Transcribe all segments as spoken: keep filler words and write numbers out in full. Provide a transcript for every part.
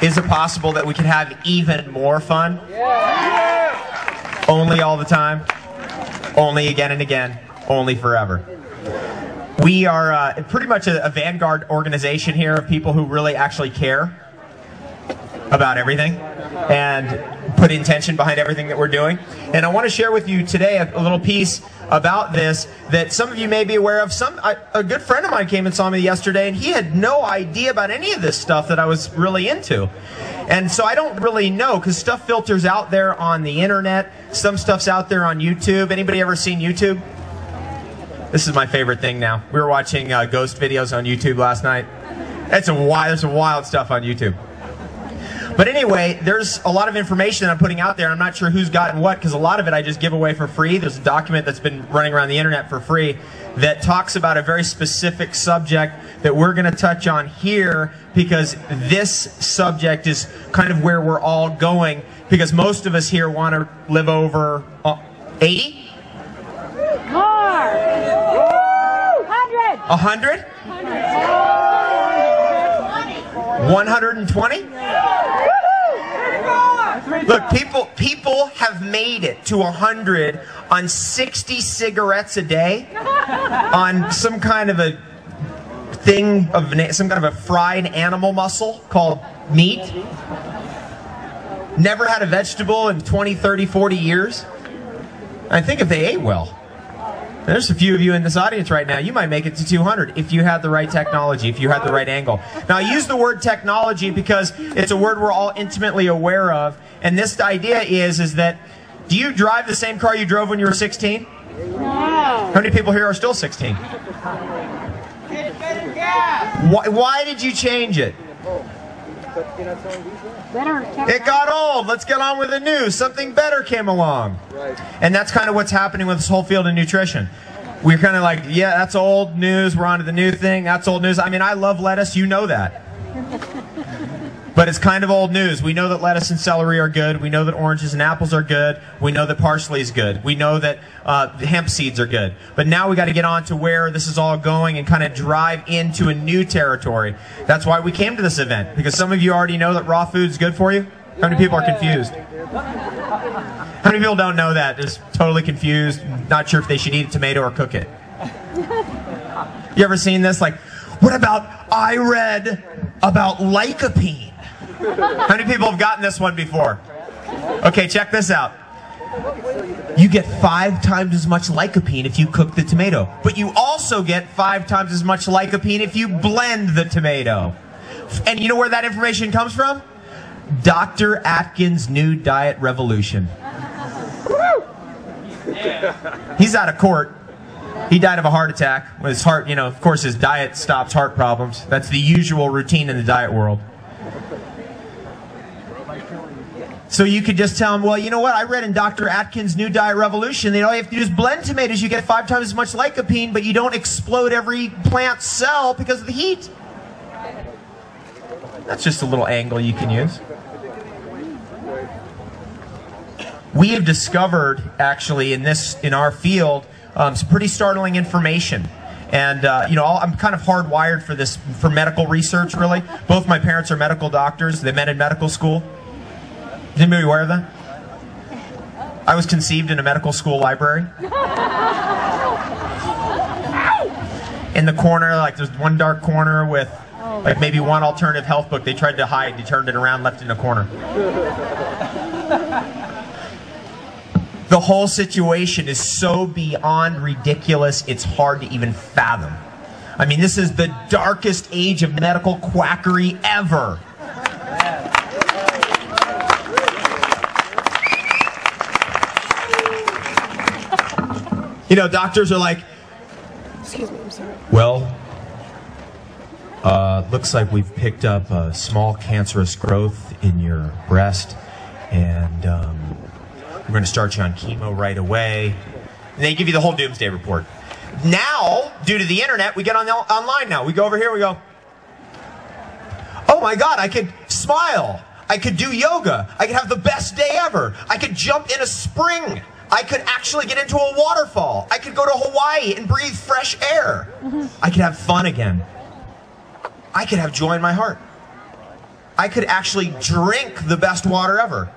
Is it possible that we can have even more fun? Yeah. Only all the time? Only again and again? Only forever? We are uh, pretty much a, a vanguard organization here of people who really actually care about everything and put intention behind everything that we're doing. And I want to share with you today a, a little piece about this that some of you may be aware of. Some I, a good friend of mine came and saw me yesterday, and he had no idea about any of this stuff that I was really into. And so I don't really know, because stuff filters out there on the internet. Some stuff's out there on YouTube. Anybody ever seen YouTube? This is my favorite thing now. We were watching uh, ghost videos on YouTube last night. That's a wild, there's some wild stuff on YouTube. But anyway, there's a lot of information that I'm putting out there. I'm not sure who's gotten what, because a lot of it I just give away for free. There's a document that's been running around the internet for free that talks about a very specific subject that we're going to touch on here, because this subject is kind of where we're all going, because most of us here want to live over eighty? More! one hundred! one hundred? one hundred twenty? Look, people people have made it to one hundred on sixty cigarettes a day, on some kind of a thing, of some kind of a fried animal muscle called meat. Never had a vegetable in twenty, thirty, forty years. I think if they ate well. There's a few of you in this audience right now. You might make it to two hundred if you had the right technology, if you had the right angle. Now, I use the word technology because it's a word we're all intimately aware of. And this idea is, is that, do you drive the same car you drove when you were sixteen? No. How many people here are still sixteen? Why, why did you change it? It got old. Let's get on with the news. Something better came along. And that's kind of what's happening with this whole field of nutrition. We're kind of like, yeah, that's old news. We're on to the new thing. That's old news. I mean, I love lettuce. You know that. But it's kind of old news. We know that lettuce and celery are good. We know that oranges and apples are good. We know that parsley is good. We know that uh, hemp seeds are good. But now we got to get on to where this is all going and kind of drive into a new territory. That's why we came to this event, because some of you already know that raw food is good for you. How many people are confused? How many people don't know that? Just totally confused, not sure if they should eat a tomato or cook it. You ever seen this? Like, what about, I read about lycopene. How many people have gotten this one before? Okay, check this out. You get five times as much lycopene if you cook the tomato, but you also get five times as much lycopene if you blend the tomato. And you know where that information comes from? Doctor Atkins' New Diet Revolution. He's out of court. He died of a heart attack. His heart, you know, of course his diet stops heart problems. That's the usual routine in the diet world. So you could just tell them, well, you know what? I read in Doctor Atkins' New Diet Revolution that all you have to do is blend tomatoes. You get five times as much lycopene, but you don't explode every plant cell because of the heat. That's just a little angle you can use. We have discovered, actually, in this in our field, um, some pretty startling information. And, uh, you know, I'm kind of hardwired for this, for medical research, really. Both my parents are medical doctors. They met in medical school. Is anybody aware of that? I was conceived in a medical school library. In the corner, like there's one dark corner with like maybe one alternative health book they tried to hide. They turned it around, left it in a corner. The whole situation is so beyond ridiculous, it's hard to even fathom. I mean, this is the darkest age of medical quackery ever. You know, doctors are like, excuse me, I'm sorry. Well, uh, looks like we've picked up a small cancerous growth in your breast, and um, we're going to start you on chemo right away. And they give you the whole doomsday report. Now, due to the internet, we get on the, online now. We go over here, we go, oh my God, I could smile. I could do yoga. I could have the best day ever. I could jump in a spring. I could actually get into a waterfall. I could go to Hawaii and breathe fresh air. I could have fun again. I could have joy in my heart. I could actually drink the best water ever.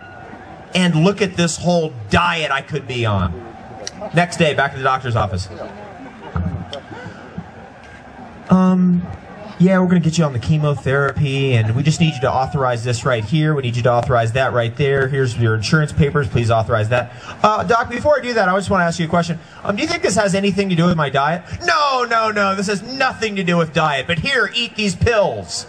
And look at this whole diet I could be on. Next day, back to the doctor's office. Um, yeah, we're going to get you on the chemotherapy, and we just need you to authorize this right here. We need you to authorize that right there. Here's your insurance papers. Please authorize that. Uh, doc, before I do that, I just want to ask you a question. Um, do you think this has anything to do with my diet? No, no, no. This has nothing to do with diet. But here, eat these pills.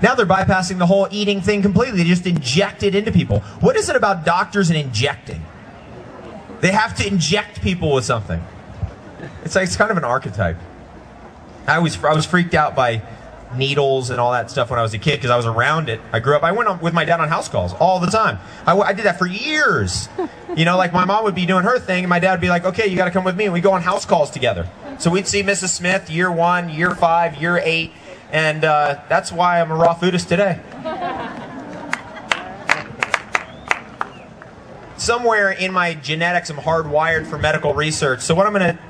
Now they're bypassing the whole eating thing completely. They just inject it into people. What is it about doctors and injecting? They have to inject people with something. It's like, it's kind of an archetype. I always, I was freaked out by needles and all that stuff when I was a kid because I was around it. I grew up, I went on with my dad on house calls all the time. I, I did that for years. You know, like my mom would be doing her thing and my dad would be like, okay, you got to come with me. And we'd go on house calls together. So we'd see Missus Smith year one, year five, year eight. And uh, that's why I'm a raw foodist today. Somewhere in my genetics, I'm hardwired for medical research. So what I'm going to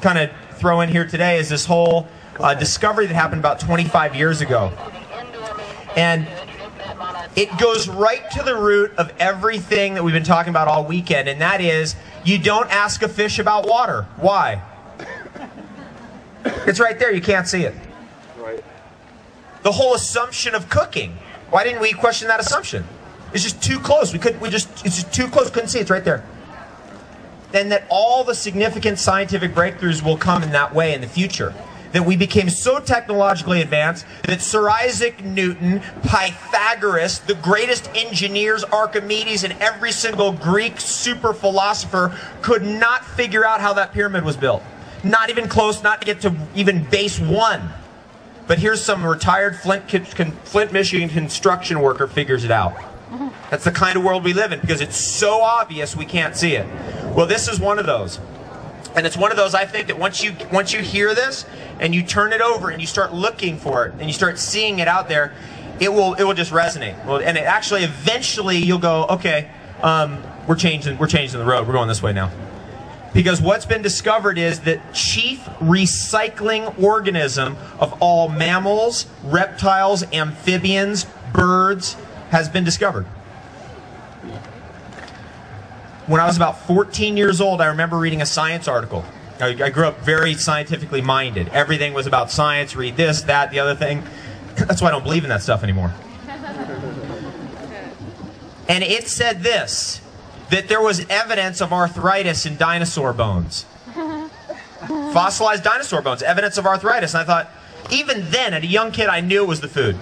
kind of throw in here today is this whole uh, discovery that happened about twenty-five years ago. And it goes right to the root of everything that we've been talking about all weekend. And that is, you don't ask a fish about water. Why? It's right there. You can't see it. The whole assumption of cooking. Why didn't we question that assumption? It's just too close. We couldn't, we just, it's just too close. Couldn't see it. It's right there. Then that all the significant scientific breakthroughs will come in that way in the future. That we became so technologically advanced that Sir Isaac Newton, Pythagoras, the greatest engineers, Archimedes, and every single Greek super philosopher could not figure out how that pyramid was built. Not even close, not to get to even base one. But here's some retired Flint, Flint, Michigan construction worker figures it out. That's the kind of world we live in because it's so obvious we can't see it. Well, this is one of those. And it's one of those, I think, that once you, once you hear this and you turn it over and you start looking for it and you start seeing it out there, it will, it will just resonate. Well, and it actually, eventually, you'll go, okay, um, we're changing, we're changing the road. We're going this way now. Because what's been discovered is the chief recycling organism of all mammals, reptiles, amphibians, birds has been discovered. When I was about fourteen years old, I remember reading a science article. I, I grew up very scientifically minded. Everything was about science, read this, that, the other thing. That's why I don't believe in that stuff anymore. And it said this. That there was evidence of arthritis in dinosaur bones. Fossilized dinosaur bones, evidence of arthritis. And I thought, even then, as a young kid, I knew it was the food.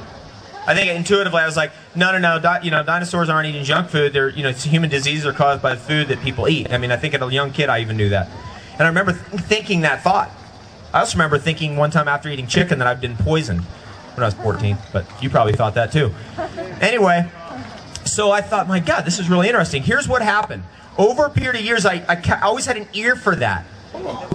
I think intuitively I was like, no, no, no, di you know, dinosaurs aren't eating junk food. They're, you know, human diseases are caused by the food that people eat. I mean, I think as a young kid I even knew that. And I remember th thinking that thought. I also remember thinking one time after eating chicken that I'd been poisoned when I was fourteen, but you probably thought that too. Anyway. So I thought, my God, this is really interesting. Here's what happened. Over a period of years, I, I, I always had an ear for that.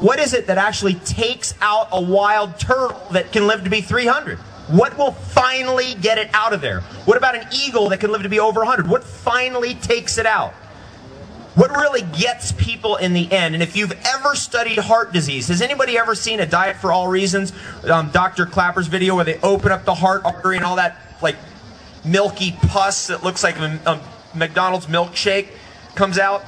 What is it that actually takes out a wild turtle that can live to be three hundred? What will finally get it out of there? What about an eagle that can live to be over one hundred? What finally takes it out? What really gets people in the end? And if you've ever studied heart disease, has anybody ever seen A Diet for All Reasons? Um, Doctor Clapper's video where they open up the heart artery and all that, like, milky pus that looks like a, a McDonald's milkshake comes out.